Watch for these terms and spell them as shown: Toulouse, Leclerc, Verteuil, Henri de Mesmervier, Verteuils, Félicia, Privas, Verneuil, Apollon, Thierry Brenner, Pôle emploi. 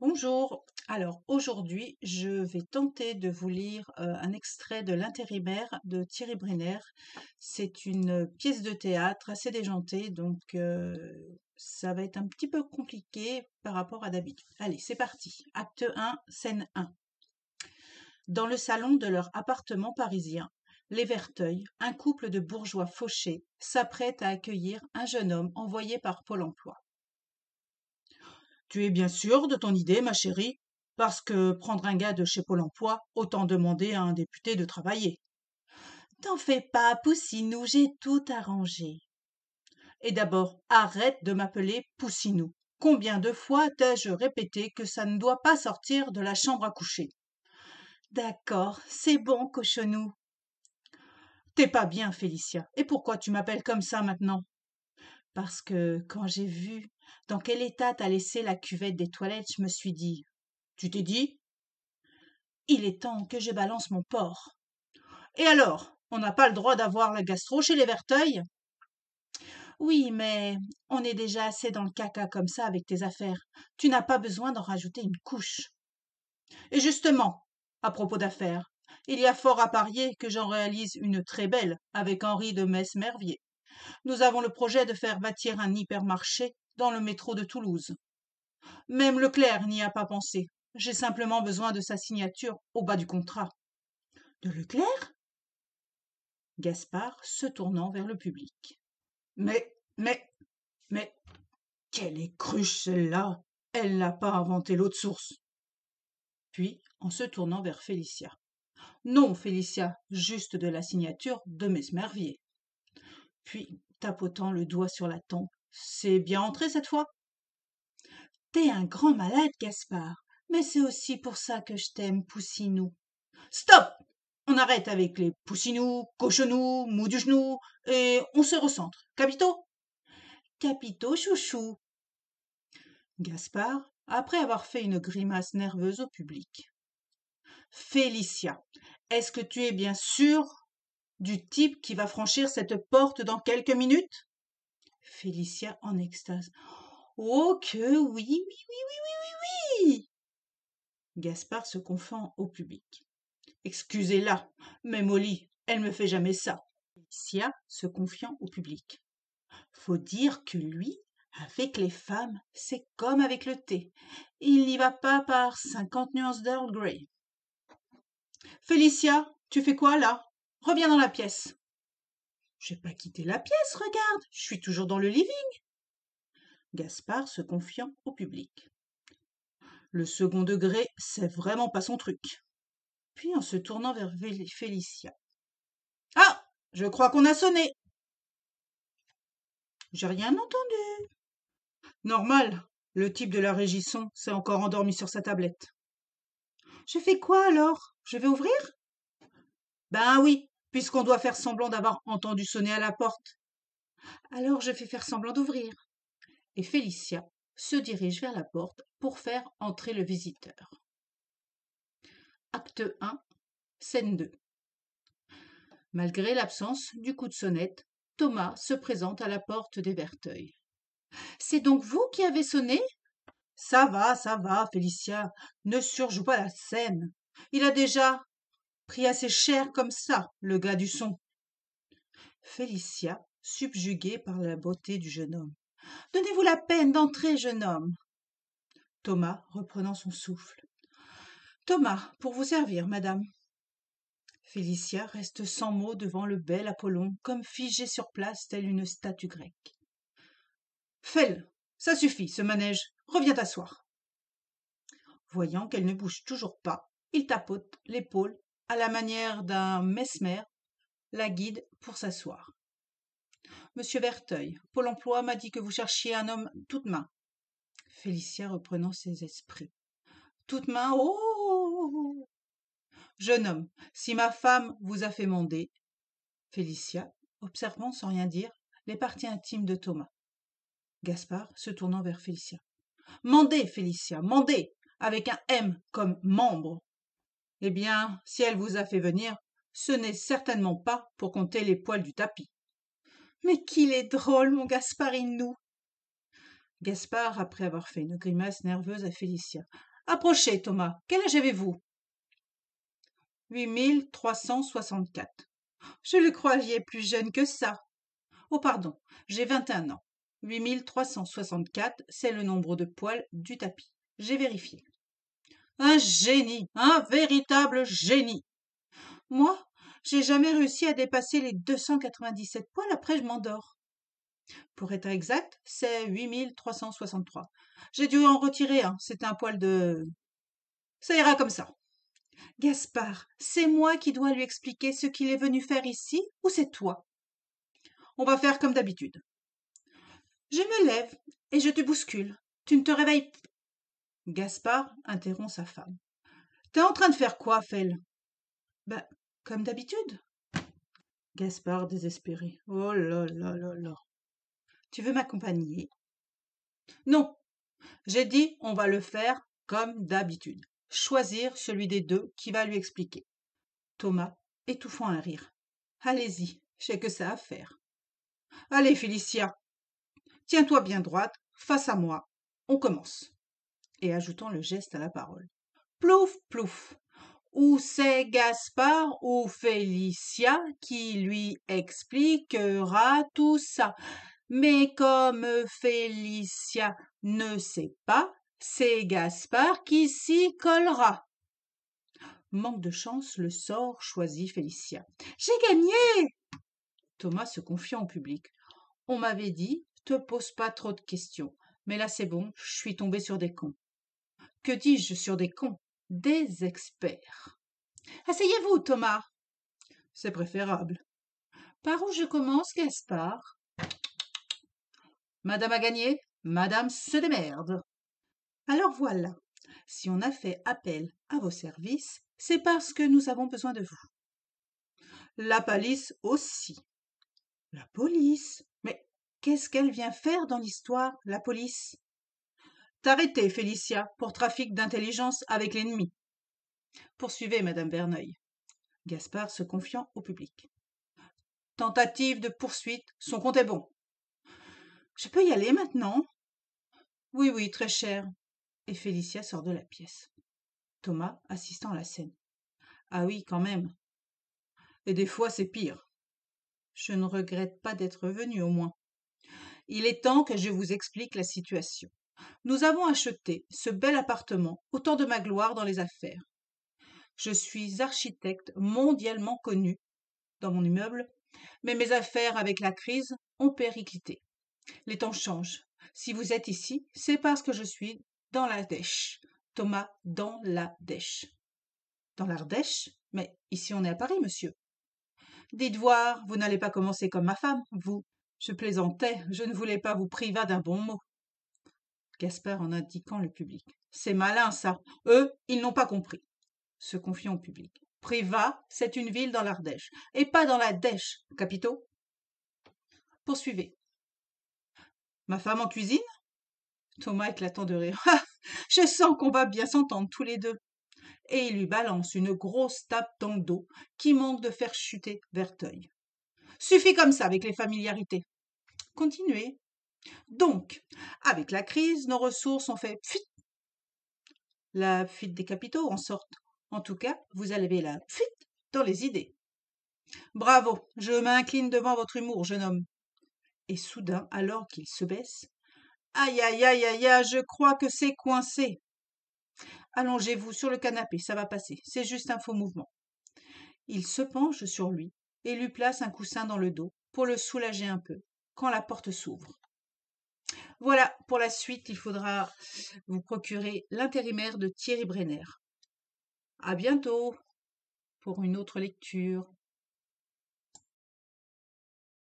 Bonjour, alors aujourd'hui je vais tenter de vous lire un extrait de L'intérimaire de Thierry Brenner. C'est une pièce de théâtre assez déjantée, donc ça va être un petit peu compliqué par rapport à d'habitude. Allez, c'est parti. Acte 1, scène 1. Dans le salon de leur appartement parisien, les Verteuils, un couple de bourgeois fauchés, s'apprête à accueillir un jeune homme envoyé par Pôle emploi. « Tu es bien sûre de ton idée, ma chérie, parce que prendre un gars de chez Pôle emploi, autant demander à un député de travailler. »« T'en fais pas, Poussinou, j'ai tout arrangé. »« Et d'abord, arrête de m'appeler Poussinou. Combien de fois t'ai-je répété que ça ne doit pas sortir de la chambre à coucher ?»« D'accord, c'est bon, cochonou. »« T'es pas bien, Félicia. Et pourquoi tu m'appelles comme ça maintenant ?»« Parce que quand j'ai vu... » Dans quel état t'as laissé la cuvette des toilettes, je me suis dit. Tu t'es dit? Il est temps que je balance mon porc. Et alors, on n'a pas le droit d'avoir la gastro chez les Verteuils? Oui, mais on est déjà assez dans le caca comme ça avec tes affaires. Tu n'as pas besoin d'en rajouter une couche. Et justement, à propos d'affaires, il y a fort à parier que j'en réalise une très belle avec Henri de Mesmervier. Nous avons le projet de faire bâtir un hypermarché dans le métro de Toulouse. Même Leclerc n'y a pas pensé. J'ai simplement besoin de sa signature au bas du contrat. De Leclerc ? Gaspard se tournant vers le public. Mais, quelle écruche celle-là ! Elle n'a pas inventé l'eau de source. Puis, en se tournant vers Félicia. Non, Félicia, juste de la signature de Mesmervier. Puis, tapotant le doigt sur la tempe, c'est bien entré cette fois. T'es un grand malade, Gaspard, mais c'est aussi pour ça que je t'aime, Poussinou. Stop! On arrête avec les Poussinou, Cochonou, Mou du genou, et on se recentre. Capito? Capito, chouchou. Gaspard, après avoir fait une grimace nerveuse au public. Félicia, est-ce que tu es bien sûre du type qui va franchir cette porte dans quelques minutes? Félicia en extase. « Oh que oui !» Gaspard se confond au public. « Excusez-la, mais Molly, elle me fait jamais ça !» Félicia se confiant au public. « Faut dire que lui, avec les femmes, c'est comme avec le thé. Il n'y va pas par 50 nuances d'Earl Grey. »« Félicia, tu fais quoi là? Reviens dans la pièce !» J'ai pas quitté la pièce, regarde, je suis toujours dans le living. Gaspard se confiant au public. Le second degré, c'est vraiment pas son truc. Puis en se tournant vers Félicia. Ah, je crois qu'on a sonné. J'ai rien entendu. Normal, le type de la régisson s'est encore endormi sur sa tablette. Je fais quoi alors? Je vais ouvrir? Ben oui. Puisqu'on doit faire semblant d'avoir entendu sonner à la porte. Alors je fais faire semblant d'ouvrir. Et Félicia se dirige vers la porte pour faire entrer le visiteur. Acte 1, scène 2. Malgré l'absence du coup de sonnette, Thomas se présente à la porte des Verteuils. « C'est donc vous qui avez sonné ? » ?»« ça va, Félicia, ne surjoue pas la scène. Il a déjà... » pris assez cher comme ça, le gars du son. Félicia, subjuguée par la beauté du jeune homme. « Donnez-vous la peine d'entrer, jeune homme !» Thomas, reprenant son souffle. « Thomas, pour vous servir, madame. » Félicia reste sans mots devant le bel Apollon, comme figée sur place, telle une statue grecque. « Fais-le, ça suffit, ce manège, reviens t'asseoir. » Voyant qu'elle ne bouge toujours pas, il tapote l'épaule à la manière d'un mesmer, la guide pour s'asseoir. « Monsieur Verteuil, Pôle emploi m'a dit que vous cherchiez un homme toute main. » Félicia reprenant ses esprits. « Toute main, oh !»« Jeune homme, si ma femme vous a fait mander. » Félicia, observant sans rien dire, les parties intimes de Thomas. Gaspard, se tournant vers Félicia. « Mandez, Félicia, mandez, avec un M comme membre. » « Eh bien, si elle vous a fait venir, ce n'est certainement pas pour compter les poils du tapis. »« Mais qu'il est drôle, mon Gaspard, il nous !» Gaspard, après avoir fait une grimace nerveuse à Félicia. Approchez, Thomas. Quel âge avez-vous ? 8364. Je le croyais plus jeune que ça. Oh, pardon, j'ai 21 ans. 8364, c'est le nombre de poils du tapis. J'ai vérifié. Un génie, un véritable génie. Moi, j'ai jamais réussi à dépasser les 297 poils, après je m'endors. Pour être exact, c'est 8363. J'ai dû en retirer un, c'est un poil de... Ça ira comme ça. Gaspard, c'est moi qui dois lui expliquer ce qu'il est venu faire ici, ou c'est toi? On va faire comme d'habitude. Je me lève et je te bouscule. Tu ne te réveilles... Gaspard interrompt sa femme. T'es en train de faire quoi, Fell? Ben, comme d'habitude. Gaspard désespéré. Oh là là là là. Tu veux m'accompagner? Non. J'ai dit on va le faire comme d'habitude. Choisir celui des deux qui va lui expliquer. Thomas, étouffant un rire. Allez-y, j'ai que ça à faire. Allez, Félicia. Tiens-toi bien droite, face à moi. On commence. Et ajoutant le geste à la parole. Plouf, plouf. Ou c'est Gaspard ou Félicia qui lui expliquera tout ça. Mais comme Félicia ne sait pas, c'est Gaspard qui s'y collera. Manque de chance, le sort choisit Félicia. J'ai gagné! Thomas se confiant au public. On m'avait dit, te pose pas trop de questions. Mais là c'est bon, je suis tombé sur des cons. Que dis-je sur des cons? Des experts. Asseyez-vous, Thomas. C'est préférable. Par où je commence, Gaspard? Madame a gagné, madame se démerde. Alors voilà, si on a fait appel à vos services, c'est parce que nous avons besoin de vous. La police aussi. La police? Mais qu'est-ce qu'elle vient faire dans l'histoire, la police? T'arrêter, Félicia, pour trafic d'intelligence avec l'ennemi. Poursuivez, madame Verneuil. Gaspard se confiant au public. Tentative de poursuite, son compte est bon. Je peux y aller maintenant? Oui, très cher. Et Félicia sort de la pièce. Thomas assistant à la scène. Ah oui, quand même. Et des fois, c'est pire. Je ne regrette pas d'être venu, au moins. Il est temps que je vous explique la situation. Nous avons acheté ce bel appartement au temps de ma gloire dans les affaires. Je suis architecte mondialement connu dans mon immeuble, mais mes affaires avec la crise ont périclité. Les temps changent. Si vous êtes ici, c'est parce que je suis dans la dèche. Thomas, dans la dèche. Dans l'Ardèche? Mais ici on est à Paris, monsieur. Dites voir, vous n'allez pas commencer comme ma femme, vous. Je plaisantais, je ne voulais pas vous priver d'un bon mot. Gaspard en indiquant le public. C'est malin, ça. Eux, ils n'ont pas compris. Se confiant au public. Privas, c'est une ville dans l'Ardèche. Et pas dans la Dèche, capitaux. Poursuivez. Ma femme en cuisine? Thomas éclatant de rire. Je sens qu'on va bien s'entendre tous les deux. Et il lui balance une grosse tape dans le dos qui manque de faire chuter Verteuils. Suffit comme ça avec les familiarités. Continuez. Donc, avec la crise, nos ressources ont fait fuite. La fuite des capitaux, en sorte. En tout cas, vous avez la fuite dans les idées. Bravo, je m'incline devant votre humour, jeune homme. Et soudain, alors qu'il se baisse, aïe, aïe, aïe, aïe, aïe, je crois que c'est coincé. Allongez-vous sur le canapé, ça va passer, c'est juste un faux mouvement. Il se penche sur lui et lui place un coussin dans le dos pour le soulager un peu quand la porte s'ouvre. Voilà, pour la suite, il faudra vous procurer l'intérimaire de Thierry Brenner. À bientôt pour une autre lecture.